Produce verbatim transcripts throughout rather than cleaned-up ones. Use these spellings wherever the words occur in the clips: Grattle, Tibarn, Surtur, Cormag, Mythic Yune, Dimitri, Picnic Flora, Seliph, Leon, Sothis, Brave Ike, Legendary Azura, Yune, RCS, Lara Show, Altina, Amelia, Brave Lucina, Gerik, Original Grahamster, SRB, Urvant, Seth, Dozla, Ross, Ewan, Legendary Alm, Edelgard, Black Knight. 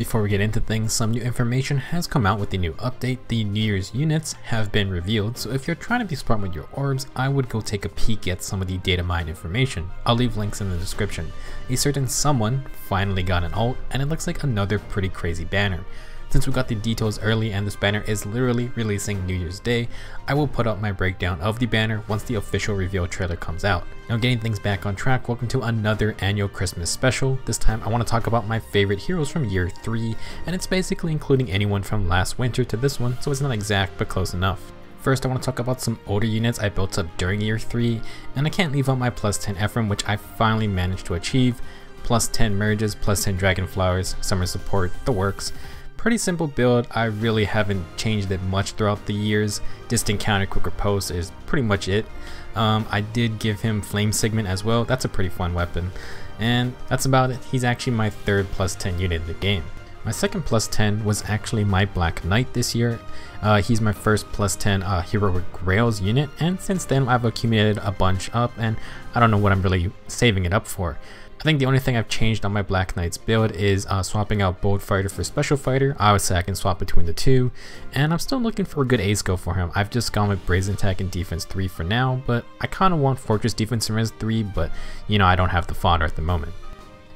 Before we get into things, some new information has come out with the new update. The New Year's units have been revealed, so if you're trying to be smart with your orbs, I would go take a peek at some of the data mine information. I'll leave links in the description. A certain someone finally got an alt, and it looks like another pretty crazy banner. Since we got the details early and this banner is literally releasing New Year's Day, I will put up my breakdown of the banner once the official reveal trailer comes out. Now, getting things back on track, welcome to another annual Christmas special. This time I want to talk about my favorite heroes from year three, and it's basically including anyone from last winter to this one, so it's not exact but close enough. First, I want to talk about some older units I built up during year three, and I can't leave out my plus ten Ephraim, which I finally managed to achieve, plus ten merges, plus ten dragon flowers, summer support, the works. Pretty simple build, I really haven't changed it much throughout the years. Distant counter, quicker post is pretty much it. Um, I did give him flame segment as well, that's a pretty fun weapon. And that's about it, he's actually my third plus ten unit in the game. My second plus ten was actually my Black Knight this year. Uh, he's my first plus ten uh, Heroic Grails unit, and since then I've accumulated a bunch up and I don't know what I'm really saving it up for. I think the only thing I've changed on my Black Knight's build is uh, swapping out Bold Fighter for Special Fighter. I would say I can swap between the two, and I'm still looking for a good ace go for him. I've just gone with Brazen Attack and Defense three for now, but I kind of want Fortress Defense and Res three, but you know, I don't have the fodder at the moment.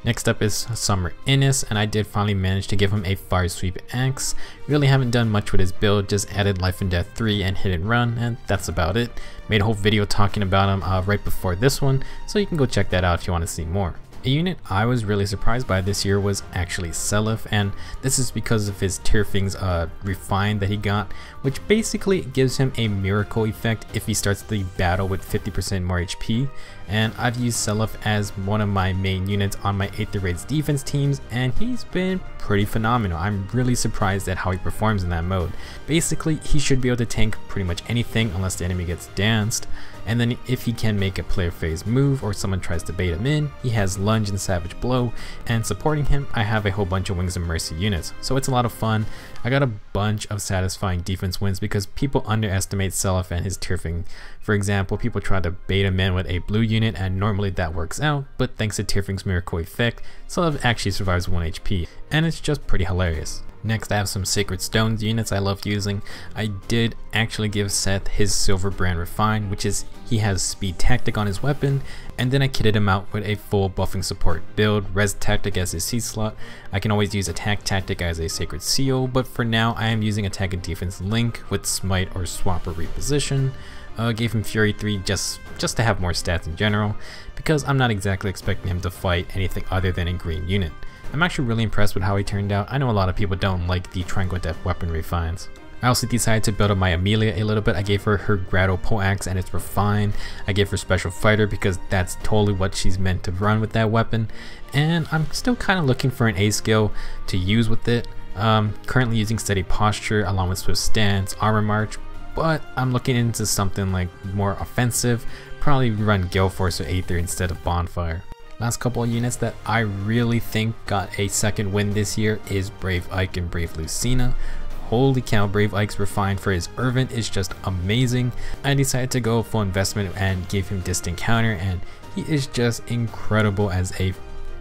Next up is Summer Innis, and I did finally manage to give him a Fire Sweep Axe. Really haven't done much with his build, just added Life and Death three and Hit and Run, and that's about it. Made a whole video talking about him uh, right before this one, so you can go check that out if you want to see more. A unit I was really surprised by this year was actually Seliph, and this is because of his Tearfing's uh, Refine that he got, which basically gives him a miracle effect if he starts the battle with fifty percent more H P, and I've used Seliph as one of my main units on my Aether Raid's defense teams, and he's been pretty phenomenal. I'm really surprised at how he performs in that mode. Basically, he should be able to tank pretty much anything unless the enemy gets danced, and then if he can make a player phase move or someone tries to bait him in, he has Lunge and Savage Blow, and supporting him I have a whole bunch of Wings of Mercy units, so it's a lot of fun. I got a bunch of satisfying defense wins because people underestimate Seliph and his Tearfing. For example, people try to bait him in with a blue unit and normally that works out, but thanks to Tearfing's miracle effect, Seliph actually survives one H P, and it's just pretty hilarious. Next, I have some Sacred Stones units I love using. I did actually give Seth his Silver Brand Refine, which is he has Speed Tactic on his weapon, and then I kitted him out with a full buffing support build, Res Tactic as his C slot. I can always use Attack Tactic as a Sacred Seal, but for now I am using Attack and Defense Link with Smite or Swap or Reposition. Uh, gave him Fury three just, just to have more stats in general, because I'm not exactly expecting him to fight anything other than a green unit. I'm actually really impressed with how he turned out. I know a lot of people don't like the Triangle Depth weapon refines. I also decided to build up my Amelia a little bit. I gave her her Grattle Poleaxe and it's refined. I gave her Special Fighter because that's totally what she's meant to run with that weapon. And I'm still kind of looking for an A skill to use with it. Um, currently using Steady Posture along with Swift Stance, Armor March, but I'm looking into something like more offensive. Probably run Gale Force or Aether instead of Bonfire. Last couple of units that I really think got a second win this year is Brave Ike and Brave Lucina. Holy cow, Brave Ike's refined for his Urvant is just amazing. I decided to go full investment and gave him Distant Counter, and he is just incredible as a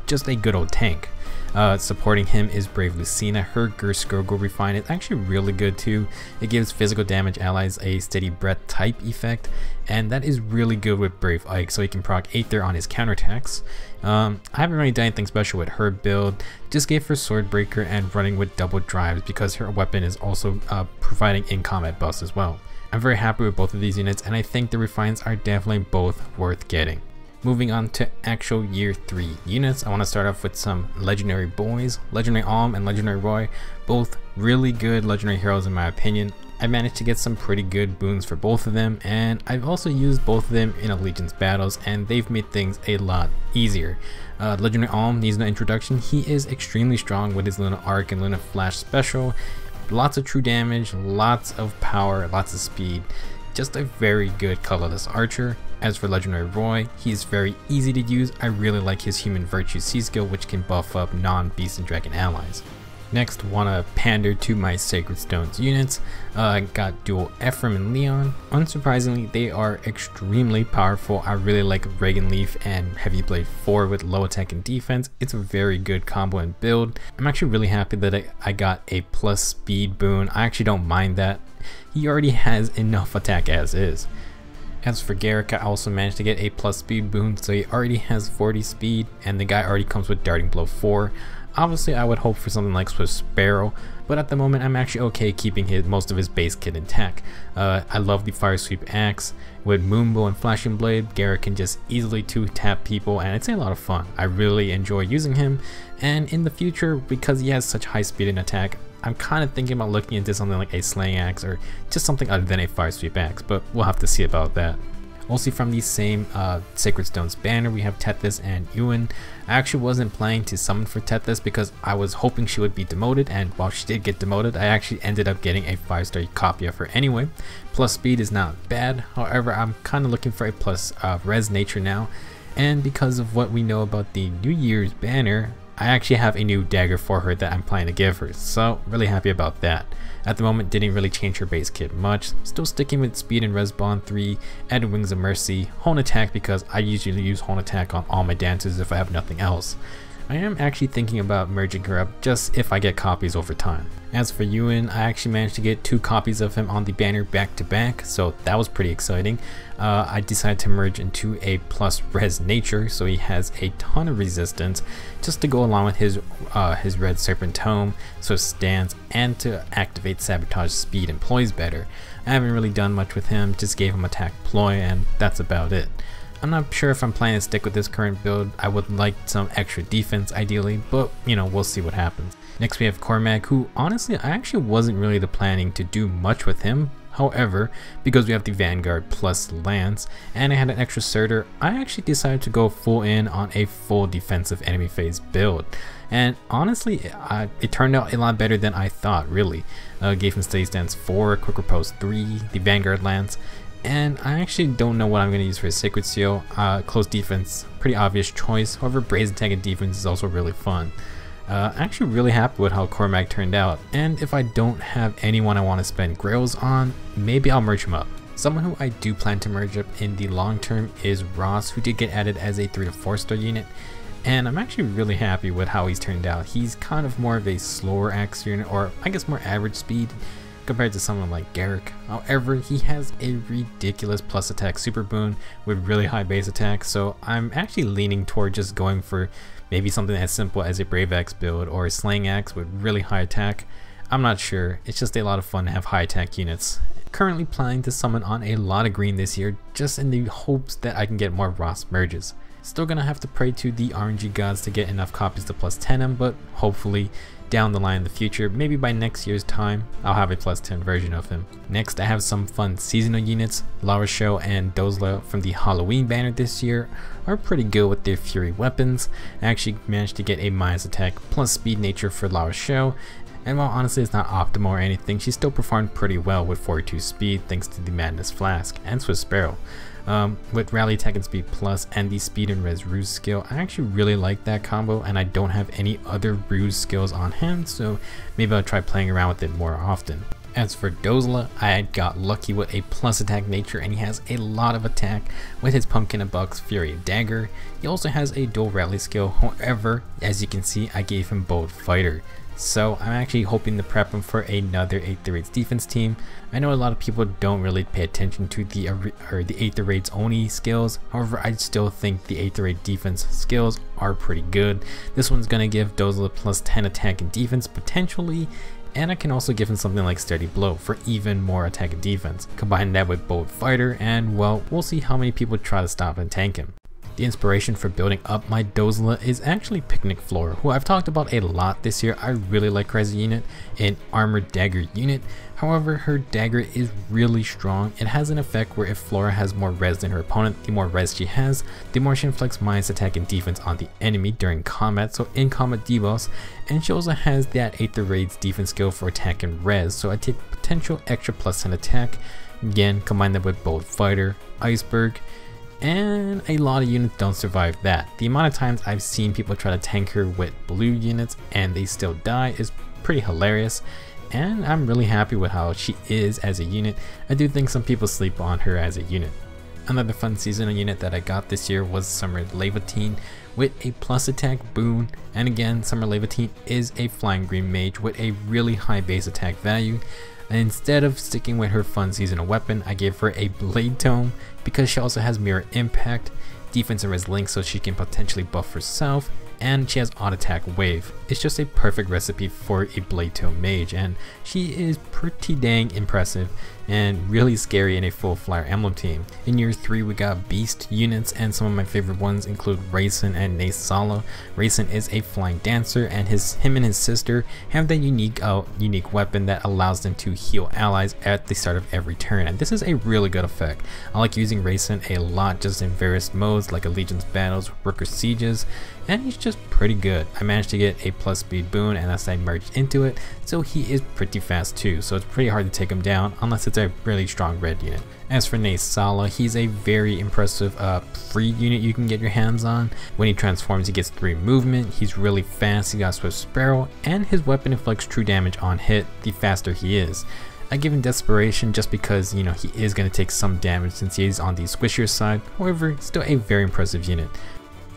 just a good old tank. Uh, supporting him is Brave Lucina. Her Gerskurgle Refine is actually really good too. It gives physical damage allies a steady breath type effect, and that is really good with Brave Ike, so he can proc Aether on his counterattacks. Um, I haven't really done anything special with her build, just gave her Swordbreaker and running with double drives because her weapon is also uh, providing in-combat buffs as well. I'm very happy with both of these units, and I think the refines are definitely both worth getting. Moving on to actual year three units, I want to start off with some legendary boys. Legendary Alm and Legendary Roy, both really good legendary heroes in my opinion. I managed to get some pretty good boons for both of them, and I've also used both of them in allegiance battles, and they've made things a lot easier. Uh, Legendary Alm needs no introduction, he is extremely strong with his Luna Arc and Luna Flash special. Lots of true damage, lots of power, lots of speed. Just a very good colorless archer. As for Legendary Roy, he is very easy to use. I really like his Human Virtue C skill, which can buff up non-beast and dragon allies. Next, want to pander to my Sacred Stones units. Uh, got dual Ephraim and Leon. Unsurprisingly, they are extremely powerful. I really like Regenleaf and Heavy Blade four with low attack and defense. It's a very good combo and build. I'm actually really happy that I, I got a plus speed boon. I actually don't mind that. He already has enough attack as is. As for Gerik, I also managed to get a plus speed boon, so he already has forty speed, and the guy already comes with Darting Blow four. Obviously, I would hope for something like Swift Sparrow, but at the moment, I'm actually okay keeping his, most of his base kit intact. Uh, I love the Fire Sweep Axe. With Moonbow and Flashing Blade, Gerik can just easily two-tap people, and it's a lot of fun. I really enjoy using him, and in the future, because he has such high speed and attack, I'm kind of thinking about looking into something like a Slaying Axe or just something other than a Fire Sweep Axe, but we'll have to see about that. Also from the same uh, Sacred Stones banner, we have Tethys and Ewan. I actually wasn't planning to summon for Tethys because I was hoping she would be demoted, and while she did get demoted, I actually ended up getting a five star copy of her anyway. Plus speed is not bad, however I'm kind of looking for a plus uh, res nature now, and because of what we know about the New Year's banner, I actually have a new dagger for her that I'm planning to give her, so really happy about that. At the moment, didn't really change her base kit much, still sticking with speed and res bond three, adding Wings of Mercy, Hone Attack because I usually use Hone Attack on all my dancers if I have nothing else. I am actually thinking about merging her up just if I get copies over time. As for Ewan, I actually managed to get two copies of him on the banner back to back, so that was pretty exciting. Uh, I decided to merge into a plus res nature, so he has a ton of resistance just to go along with his uh, his red serpent tome, so stance and to activate sabotage speed and ploys better. I haven't really done much with him, just gave him attack ploy and that's about it. I'm not sure if I'm planning to stick with this current build. I would like some extra defense ideally, but you know, we'll see what happens. Next we have Cormag, who honestly I actually wasn't really the planning to do much with him. However, because we have the Vanguard plus Lance and I had an extra Surtur, I actually decided to go full in on a full defensive enemy phase build. And honestly, I, it turned out a lot better than I thought really. Uh, gave him Steady Stance four, Quick Repose three, the Vanguard Lance. And I actually don't know what I'm going to use for his Sacred Seal. Uh, close defense, pretty obvious choice. However, Brazen Tag and defense is also really fun. Uh, I'm actually really happy with how Cormag turned out. And if I don't have anyone I want to spend Grails on, maybe I'll merge him up. Someone who I do plan to merge up in the long term is Ross, who did get added as a three to four star unit. And I'm actually really happy with how he's turned out. He's kind of more of a slower axe unit, or I guess more average speed, compared to someone like Gerik. However, he has a ridiculous plus attack super boon with really high base attack, so I'm actually leaning toward just going for maybe something as simple as a Brave Axe build or a Slaying Axe with really high attack. I'm not sure, it's just a lot of fun to have high attack units. Currently planning to summon on a lot of green this year, just in the hopes that I can get more Ross merges. Still gonna have to pray to the R N G gods to get enough copies to plus ten him, but hopefully down the line in the future, maybe by next year's time, I'll have a plus ten version of him. Next, I have some fun seasonal units. Lara Show and Dozla from the Halloween banner this year are pretty good with their fury weapons. I actually managed to get a minus attack plus speed nature for Lara Show, and while honestly it's not optimal or anything, she still performed pretty well with forty-two speed thanks to the Madness Flask and Swift Sparrow. Um, with Rally Attack and Speed Plus and the Speed and Res Ruse skill, I actually really like that combo, and I don't have any other Ruse skills on hand, so maybe I'll try playing around with it more often. As for Dozla, I got lucky with a plus attack nature, and he has a lot of attack with his Pumpkin and Buck's Fury Dagger. He also has a dual Rally skill, however, as you can see, I gave him Bold Fighter. So I'm actually hoping to prep him for another eighth through eights defense team. I know a lot of people don't really pay attention to the or the eighth through eights only skills, however I still think the eighth through eight defense skills are pretty good. This one's going to give Dozla plus ten attack and defense potentially, and I can also give him something like Steady Blow for even more attack and defense. Combine that with Bold Fighter and well, we'll see how many people try to stop and tank him. The inspiration for building up my Dozla is actually Picnic Flora, who I've talked about a lot this year. I really like her as a unit, an armored dagger unit. However, her dagger is really strong. It has an effect where if Flora has more res than her opponent, the more res she has, the more she inflicts minus attack and defense on the enemy during combat, so in combat debuffs, and she also has that eighth through eights defense skill for attack and res, so I take potential extra plus ten attack. Again, combine that with Bold Fighter, Iceberg, and a lot of units don't survive that. The amount of times I've seen people try to tank her with blue units and they still die is pretty hilarious, and I'm really happy with how she is as a unit. I do think some people sleep on her as a unit. Another fun seasonal unit that I got this year was Summer Levitine with a plus attack boon, and again, Summer Levitine is a flying green mage with a really high base attack value. And instead of sticking with her fun seasonal weapon, I gave her a blade tome because she also has mirror impact, defense and res link so she can potentially buff herself, and she has odd attack wave. It's just a perfect recipe for a blade tome mage, and she is pretty dang impressive and really scary in a full flyer emblem team. In year three we got beast units, and some of my favorite ones include Reyson and Naesala. Reyson is a flying dancer, and his him and his sister have that unique uh, unique weapon that allows them to heal allies at the start of every turn, and this is a really good effect. I like using Reyson a lot just in various modes like allegiance battles, worker sieges, and he's just pretty good. I managed to get a plus speed boon, and as I merged into it, so he is pretty fast too, so it's pretty hard to take him down unless it's a really strong red unit. As for Naesala, he's a very impressive uh, free unit you can get your hands on. When he transforms, he gets three movement, he's really fast, he got Swift Sparrow, and his weapon inflicts true damage on hit the faster he is. I give him Desperation just because, you know, he is going to take some damage since he is on the squishier side, however, still a very impressive unit.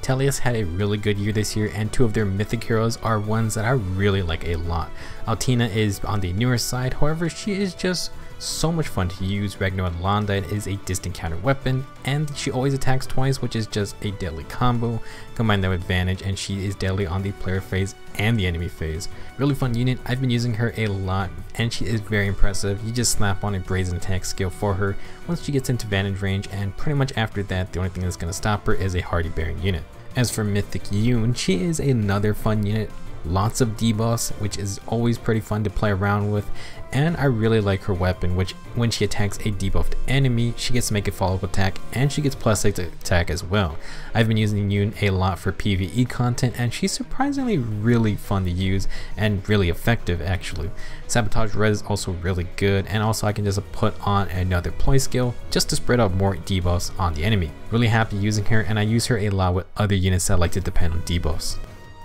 Tethys had a really good year this year, and two of their mythic heroes are ones that I really like a lot. Altina is on the newer side, however, she is just so much fun to use. Ragnar Landite is a distant counter weapon, and she always attacks twice, which is just a deadly combo. Combine that with advantage, and she is deadly on the player phase and the enemy phase. Really fun unit, I've been using her a lot, and she is very impressive. You just slap on a brazen attack skill for her once she gets into advantage range, and pretty much after that, the only thing that's going to stop her is a hardy bearing unit. As for Mythic Yune, she is another fun unit, lots of debuffs, which is always pretty fun to play around with, and I really like her weapon, which when she attacks a debuffed enemy, she gets to make a follow-up attack, and she gets plus six attack as well. I've been using Yune a lot for PvE content, and she's surprisingly really fun to use and really effective actually. Sabotage Red is also really good, and also I can just put on another ploy skill just to spread out more debuffs on the enemy. Really happy using her, and I use her a lot with other units that like to depend on debuffs.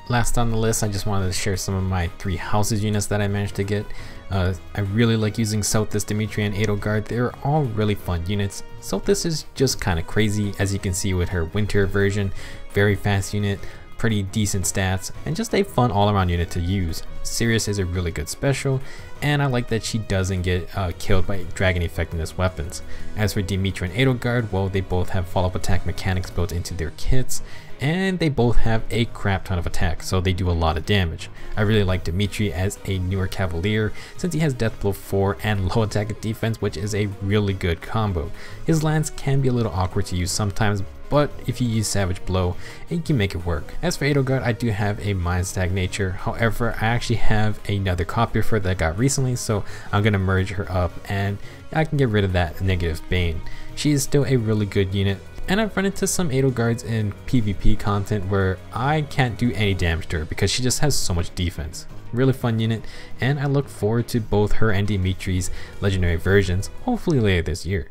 Last on the list, I just wanted to share some of my three houses units that I managed to get. Uh, I really like using Sothis, Dimitri, and Edelgard. They're all really fun units. Sothis is just kind of crazy, as you can see with her winter version. Very fast unit, pretty decent stats, and just a fun all-around unit to use. Sirius is a really good special, and I like that she doesn't get uh, killed by dragon effectiveness weapons. As for Dimitri and Edelgard, well, they both have follow-up attack mechanics built into their kits, and they both have a crap ton of attack, so they do a lot of damage. I really like Dimitri as a newer cavalier since he has death blow four and low attack and defense, which is a really good combo. His lance can be a little awkward to use sometimes, but if you use Savage Blow, you can make it work. As for Edelgard, I do have a Mind Stack nature, however, I actually have another copy of her that I got recently, so I'm going to merge her up and I can get rid of that negative bane. She is still a really good unit, and I've run into some Edelgards in PvP content where I can't do any damage to her because she just has so much defense. Really fun unit, and I look forward to both her and Dimitri's legendary versions, hopefully later this year.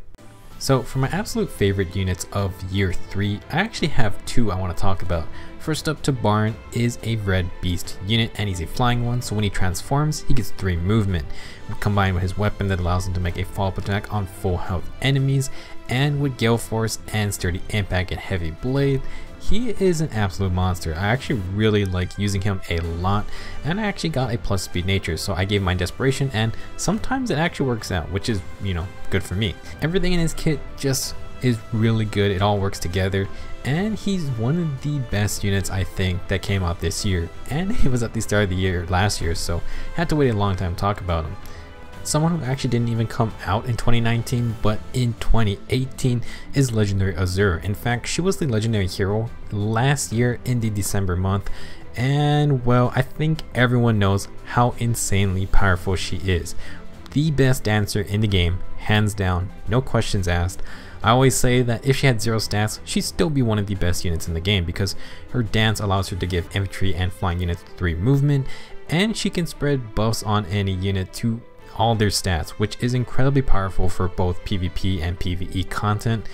So for my absolute favorite units of year three, I actually have two I want to talk about. First up, Tibarn is a red beast unit, and he's a flying one, so when he transforms, he gets three movement, combined with his weapon that allows him to make a follow-up attack on full health enemies, and with Gale Force and Sturdy Impact and Heavy Blade, he is an absolute monster. I actually really like using him a lot, and I actually got a plus speed nature, so I gave mine Desperation, and sometimes it actually works out, which is, you know, good for me. Everything in his kit just is really good, it all works together, and he's one of the best units I think that came out this year, and he was at the start of the year last year, so had to wait a long time to talk about him. Someone who actually didn't even come out in twenty nineteen, but in twenty eighteen is Legendary Azura. In fact, she was the legendary hero last year in the December month, and well, I think everyone knows how insanely powerful she is. The best dancer in the game, hands down, no questions asked. I always say that if she had zero stats, she'd still be one of the best units in the game because her dance allows her to give infantry and flying units three movement, and she can spread buffs on any unit to all their stats, which is incredibly powerful for both PvP and PvE content.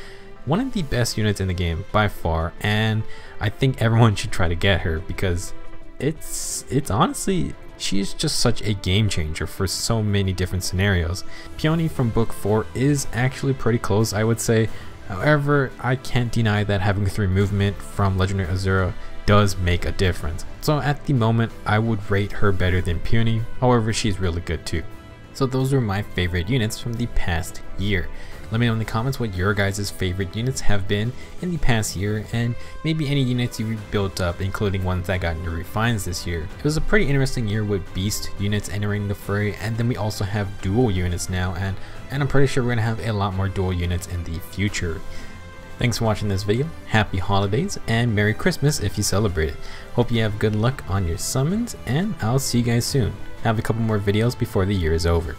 one of the best units in the game by far, and I think everyone should try to get her because it's it's honestly, she is just such a game changer for so many different scenarios. Peony from book four is actually pretty close, I would say. However, I can't deny that having three movement from Legendary Azura does make a difference. So at the moment, I would rate her better than Peony. However, she's really good too. So those were my favorite units from the past year. Let me know in the comments what your guys' favorite units have been in the past year, and maybe any units you built up, including ones that got into refines this year. It was a pretty interesting year with beast units entering the fray, and then we also have dual units now, and, and I'm pretty sure we're going to have a lot more dual units in the future. Thanks for watching this video, happy holidays, and Merry Christmas if you celebrate it. Hope you have good luck on your summons, and I'll see you guys soon. Have a couple more videos before the year is over.